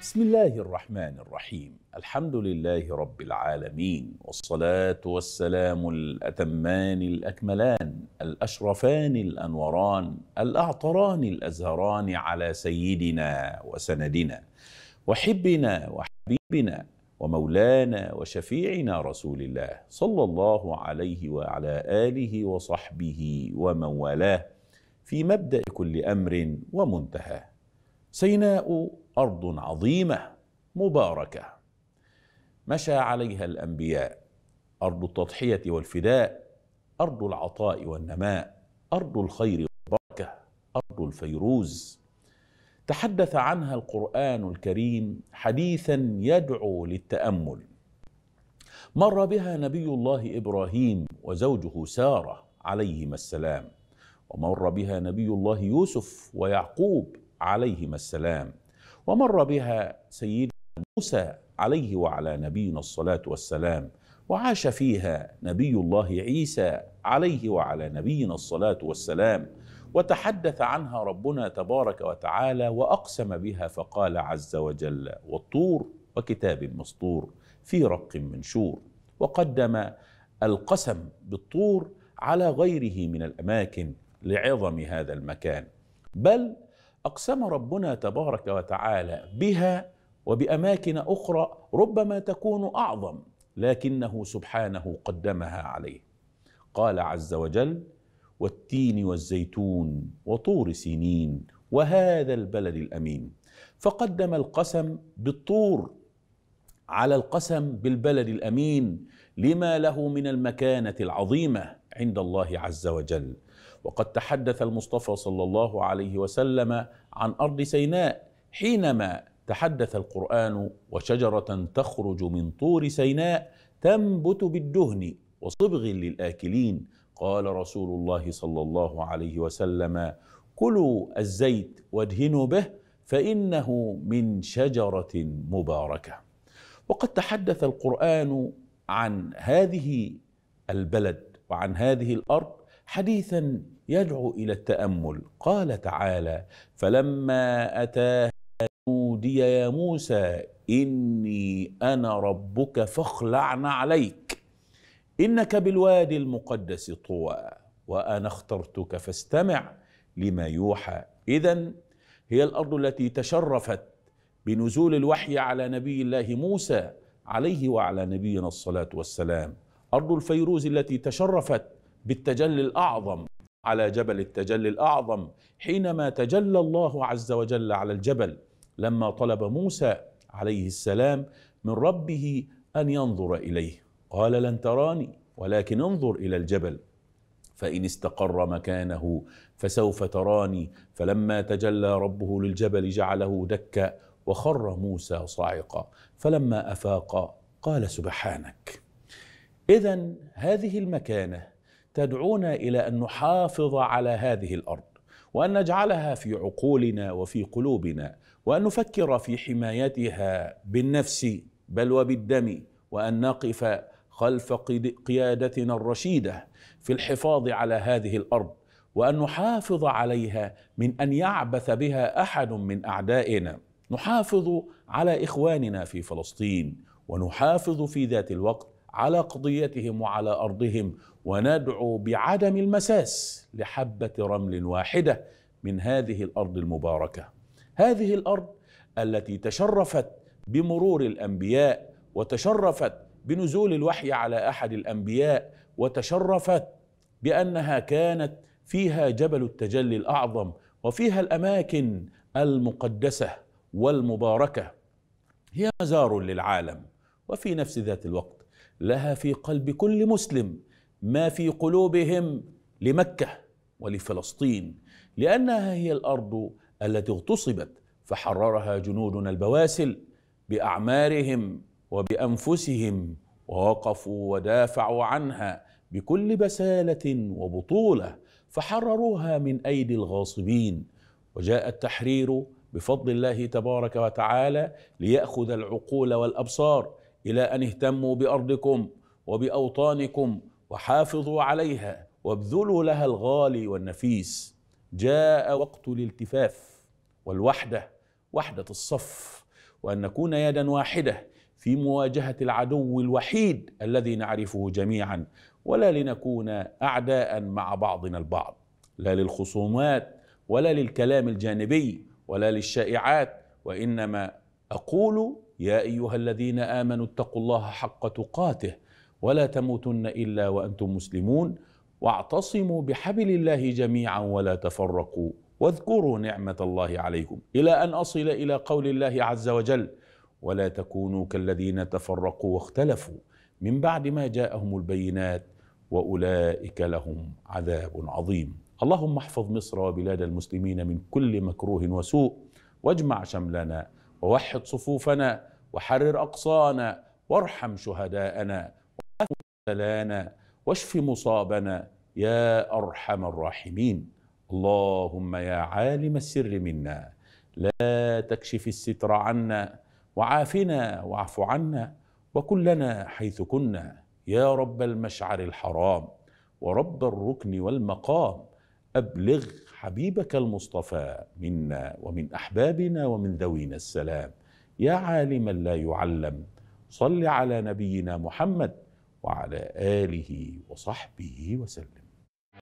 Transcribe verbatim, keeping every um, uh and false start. بسم الله الرحمن الرحيم. الحمد لله رب العالمين، والصلاة والسلام الأتمان الأكملان الأشرفان الأنوران الأعطران الأزهران على سيدنا وسندنا وحبنا وحبيبنا ومولانا وشفيعنا رسول الله صلى الله عليه وعلى آله وصحبه ومن والاه. في مبدأ كل أمر ومنتهى، سيناء أرض عظيمة مباركة مشى عليها الأنبياء، أرض التضحية والفداء، أرض العطاء والنماء، أرض الخير والبركة، أرض الفيروز. تحدث عنها القرآن الكريم حديثا يدعو للتأمل. مر بها نبي الله إبراهيم وزوجه سارة عليهما السلام، ومر بها نبي الله يوسف ويعقوب عليهما السلام، ومر بها سيدنا موسى عليه وعلى نبينا الصلاة والسلام، وعاش فيها نبي الله عيسى عليه وعلى نبينا الصلاة والسلام. وتحدث عنها ربنا تبارك وتعالى وأقسم بها فقال عز وجل: والطور وكتاب مسطور في رق منشور. وقدم القسم بالطور على غيره من الأماكن لعظم هذا المكان، بل أقسم ربنا تبارك وتعالى بها وبأماكن أخرى ربما تكون أعظم، لكنه سبحانه قدمها عليه. قال عز وجل: والتين والزيتون وطور سينين وهذا البلد الأمين. فقدم القسم بالطور على القسم بالبلد الأمين لما له من المكانة العظيمة عند الله عز وجل. وقد تحدث المصطفى صلى الله عليه وسلم عن أرض سيناء حينما تحدث القرآن: وشجرة تخرج من طور سيناء تنبت بالدهن وصبغ للآكلين. قال رسول الله صلى الله عليه وسلم: كلوا الزيت وادهنوا به فإنه من شجرة مباركة. وقد تحدث القرآن عن هذه البلد وعن هذه الأرض حديثا يدعو إلى التأمل. قال تعالى: فلما أتاها نودي يا موسى إني أنا ربك فاخلعن عليك إنك بالوادي المقدس طوى وأنا اخترتك فاستمع لما يوحى. إذن هي الأرض التي تشرفت بنزول الوحي على نبي الله موسى عليه وعلى نبينا الصلاة والسلام، أرض الفيروز التي تشرفت بالتجلي الأعظم على جبل التجلي الأعظم حينما تجلى الله عز وجل على الجبل لما طلب موسى عليه السلام من ربه أن ينظر إليه، قال: لن تراني ولكن انظر إلى الجبل فإن استقر مكانه فسوف تراني. فلما تجلى ربه للجبل جعله دكا وخر موسى صاعقا، فلما أفاق قال: سبحانك. إذن هذه المكانة تدعونا إلى أن نحافظ على هذه الأرض، وأن نجعلها في عقولنا وفي قلوبنا، وأن نفكر في حمايتها بالنفس بل وبالدم، وأن نقف خلف قيادتنا الرشيدة في الحفاظ على هذه الأرض، وأن نحافظ عليها من أن يعبث بها أحد من أعدائنا. نحافظ على إخواننا في فلسطين، ونحافظ في ذات الوقت على قضيتهم وعلى أرضهم، وندعو بعدم المساس لحبة رمل واحدة من هذه الأرض المباركة، هذه الأرض التي تشرفت بمرور الأنبياء، وتشرفت بنزول الوحي على أحد الأنبياء، وتشرفت بأنها كانت فيها جبل التجلي الأعظم، وفيها الأماكن المقدسة والمباركة. هي مزار للعالم، وفي نفس ذات الوقت لها في قلب كل مسلم ما في قلوبهم لمكة ولفلسطين، لأنها هي الأرض التي اغتصبت فحررها جنودنا البواسل بأعمارهم وبأنفسهم، ووقفوا ودافعوا عنها بكل بسالة وبطولة، فحرروها من أيدي الغاصبين. وجاء التحرير بفضل الله تبارك وتعالى ليأخذ العقول والأبصار إلى أن اهتموا بأرضكم وبأوطانكم وحافظوا عليها وابذلوا لها الغالي والنفيس. جاء وقت الالتفاف والوحدة، وحدة الصف، وأن نكون يدا واحدة في مواجهة العدو الوحيد الذي نعرفه جميعا، ولا لنكون أعداء مع بعضنا البعض، لا للخصومات ولا للكلام الجانبي ولا للشائعات، وإنما أقول يا أيها الذين آمنوا اتقوا الله حق تقاته ولا تموتن إلا وأنتم مسلمون، واعتصموا بحبل الله جميعا ولا تفرقوا، واذكروا نعمة الله عليكم، إلى أن أصل إلى قول الله عز وجل: ولا تكونوا كالذين تفرقوا واختلفوا من بعد ما جاءهم البينات وأولئك لهم عذاب عظيم. اللهم احفظ مصر وبلاد المسلمين من كل مكروه وسوء، واجمع شملنا ووحد صفوفنا وحرر أقصانا وارحم شهداءنا وعاف مبتلانا واشف مصابنا يا أرحم الراحمين. اللهم يا عالم السر منا لا تكشف الستر عنا، وعافنا واعف عنا، وكن لنا حيث كنا يا رب المشعر الحرام ورب الركن والمقام. أبلغ حبيبك المصطفى منا ومن أحبابنا ومن ذوينا السلام يا عالما لا يعلم. صل على نبينا محمد وعلى آله وصحبه وسلم.